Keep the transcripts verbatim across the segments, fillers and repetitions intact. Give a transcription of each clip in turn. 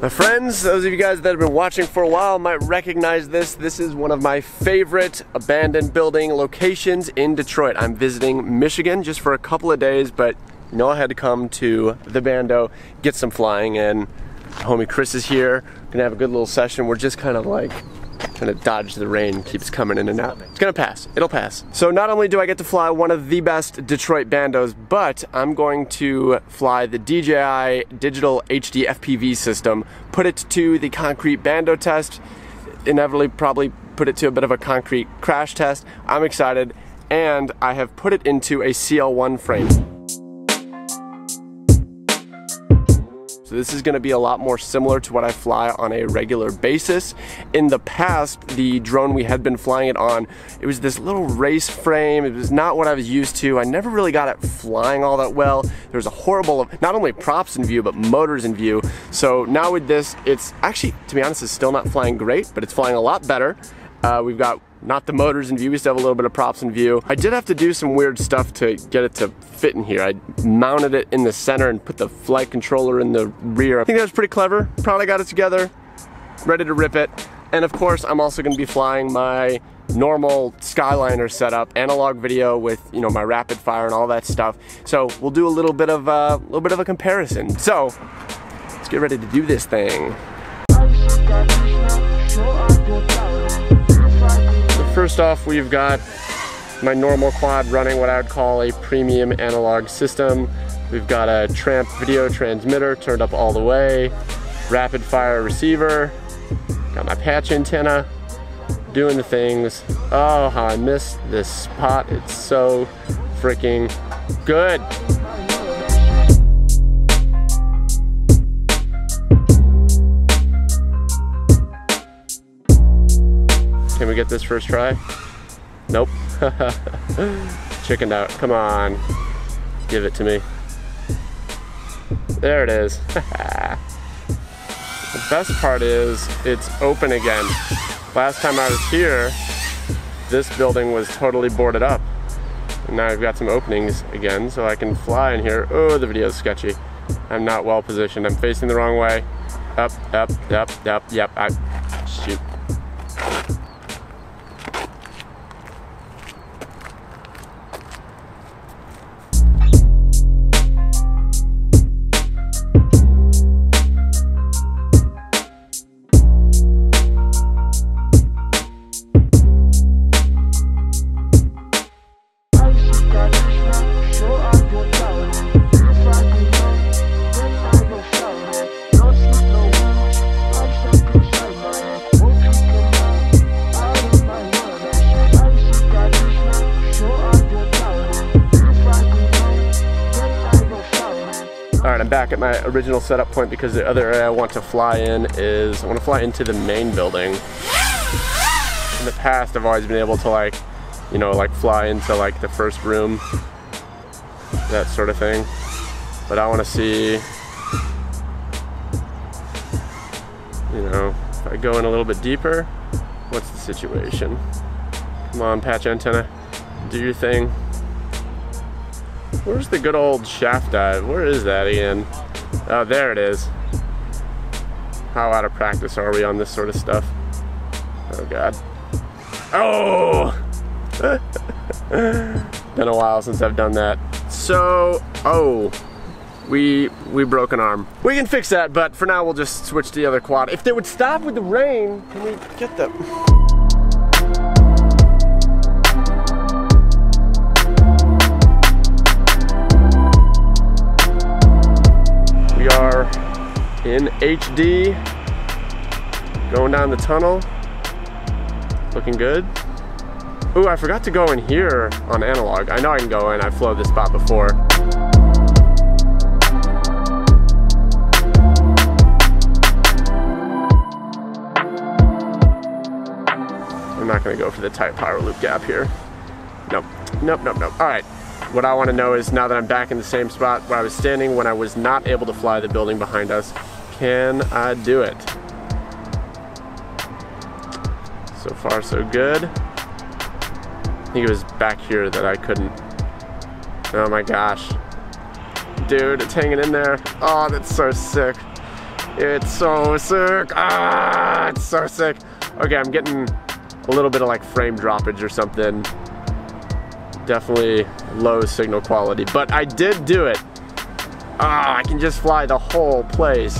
My friends, those of you guys that have been watching for a while might recognize this. This is one of my favorite abandoned building locations in Detroit. I'm visiting Michigan just for a couple of days, but you know I had to come to the Bando, get some flying in. Homie Chris is here. We're gonna have a good little session. We're just kind of like trying to dodge the rain, keeps coming in and out. It's gonna pass, it'll pass. So not only do I get to fly one of the best Detroit Bandos, but I'm going to fly the D J I digital H D F P V system, put it to the concrete Bando test, inevitably probably put it to a bit of a concrete crash test. I'm excited, and I have put it into a C L one frame. So this is going to be a lot more similar to what I fly on a regular basis. In the past, the drone we had been flying it on, it was this little race frame. It was not what I was used to. I never really got it flying all that well. There was a horrible, not only props in view, but motors in view. So now with this, it's actually, to be honest, it's still not flying great, but it's flying a lot better. Uh, we've got not the motors in view, we still have a little bit of props in view. I did have to do some weird stuff to get it to fit in here. I mounted it in the center and put the flight controller in the rear. I think that was pretty clever. Probably got it together, ready to rip it. And of course, I'm also gonna be flying my normal Skyliner setup, analog video with, you know, my rapid fire and all that stuff. So we'll do a little bit of a, little bit of a comparison. So let's get ready to do this thing. First off, we've got my normal quad running what I would call a premium analog system. We've got a Tramp video transmitter turned up all the way, rapid fire receiver, got my patch antenna, doing the things. Oh, how I missed this spot. It's so freaking good. Can we get this first try? Nope. Chickened out. Come on. Give it to me. There it is. The best part is it's open again. Last time I was here, this building was totally boarded up. And now I've got some openings again, so I can fly in here. Oh, the video's sketchy. I'm not well positioned. I'm facing the wrong way. Up, up, up, up, yep. I shoot. Back at my original setup point, because the other area I want to fly in is I want to fly into the main building. In the past, I've always been able to like, you know, like fly into like the first room, that sort of thing. But I want to see, you know, if I go in a little bit deeper, what's the situation? Come on, patch antenna, do your thing. Where's the good old shaft dive? Where is that again? Oh, there it is. How out of practice are we on this sort of stuff? Oh God. Oh! Been a while since I've done that. So, oh, we we broke an arm. We can fix that, but for now we'll just switch to the other quad. If they would stop with the rain, can we get the... In H D, going down the tunnel, looking good. Ooh, I forgot to go in here on analog. I know I can go in, I've flown this spot before. I'm not gonna go for the tight power loop gap here. Nope, nope, nope, nope, all right. What I want to know is, now that I'm back in the same spot where I was standing when I was not able to fly the building behind us, can I do it? So far, so good. I think it was back here that I couldn't. Oh my gosh. Dude, it's hanging in there. Oh, that's so sick. It's so sick. Ah, it's so sick. Okay, I'm getting a little bit of like frame droppage or something. Definitely low signal quality, but I did do it. Ah, I can just fly the whole place.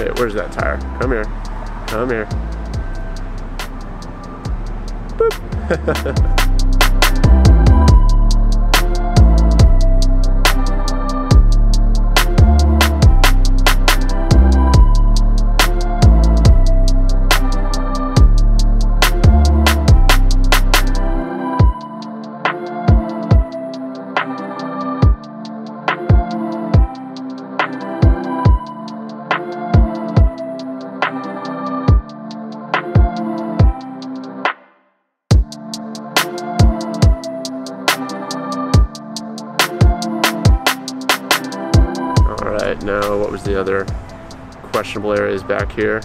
Wait, where's that tire? Come here. Come here. Boop. Now, what was the other questionable areas back here?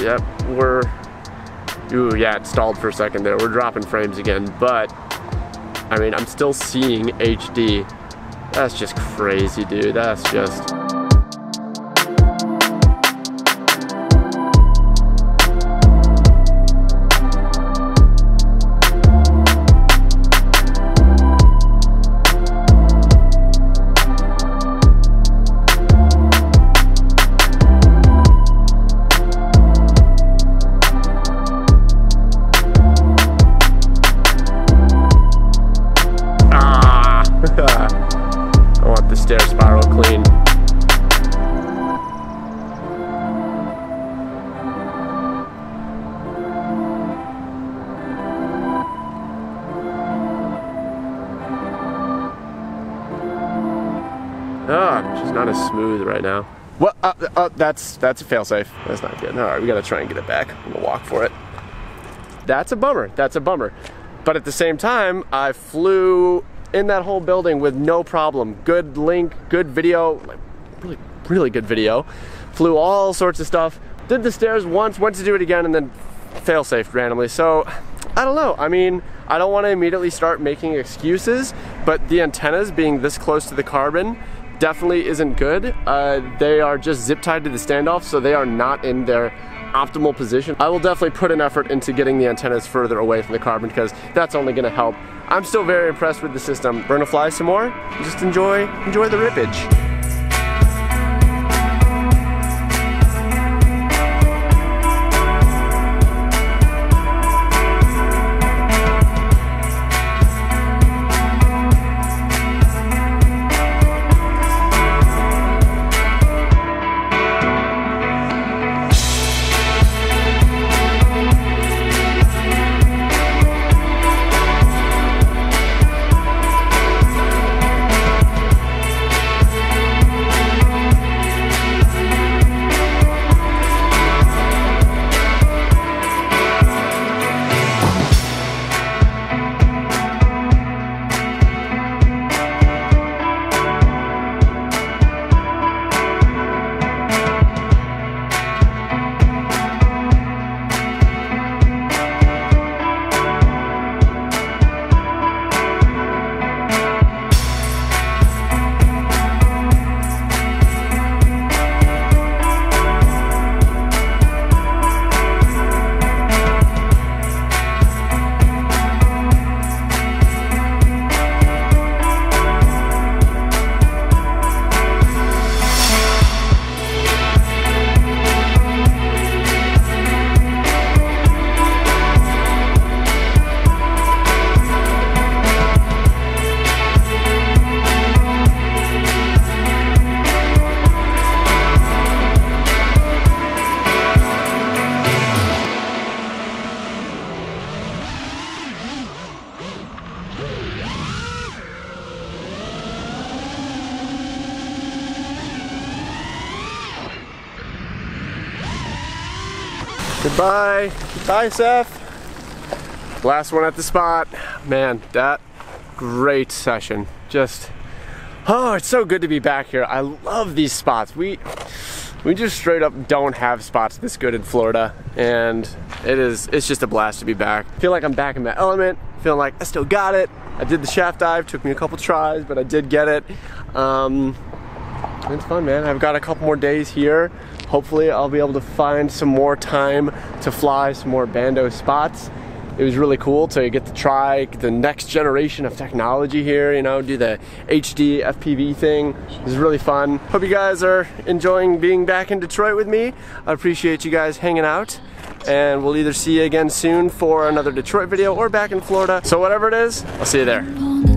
Yep, we're, ooh yeah, it stalled for a second there. We're dropping frames again, but I mean, I'm still seeing H D. That's just crazy, dude. That's just. Ah, she's not as smooth right now. Well, uh, uh, that's that's a failsafe. That's not good. All right, we gotta try and get it back. I'm gonna walk for it. That's a bummer. That's a bummer. But at the same time, I flew in that whole building with no problem. Good link, good video, like really, really good video. Flew all sorts of stuff. Did the stairs once, went to do it again, and then failsafe randomly. So. I don't know, I mean, I don't want to immediately start making excuses, but the antennas being this close to the carbon definitely isn't good. Uh, they are just zip tied to the standoff, so they are not in their optimal position. I will definitely put an effort into getting the antennas further away from the carbon because that's only gonna help. I'm still very impressed with the system. We're gonna fly some more, just enjoy, enjoy the rippage. Goodbye. Goodbye, Seth. Last one at the spot. Man, that great session. Just, oh, it's so good to be back here. I love these spots. We we just straight up don't have spots this good in Florida. And it is, it's just a blast to be back. Feel like I'm back in my element. Feel like I still got it. I did the shaft dive, took me a couple tries, but I did get it. Um, it's fun, man. I've got a couple more days here. Hopefully I'll be able to find some more time to fly some more Bando spots. It was really cool to get to try the next generation of technology here, you know, do the H D F P V thing. It was really fun. Hope you guys are enjoying being back in Detroit with me. I appreciate you guys hanging out, and we'll either see you again soon for another Detroit video or back in Florida. So whatever it is, I'll see you there.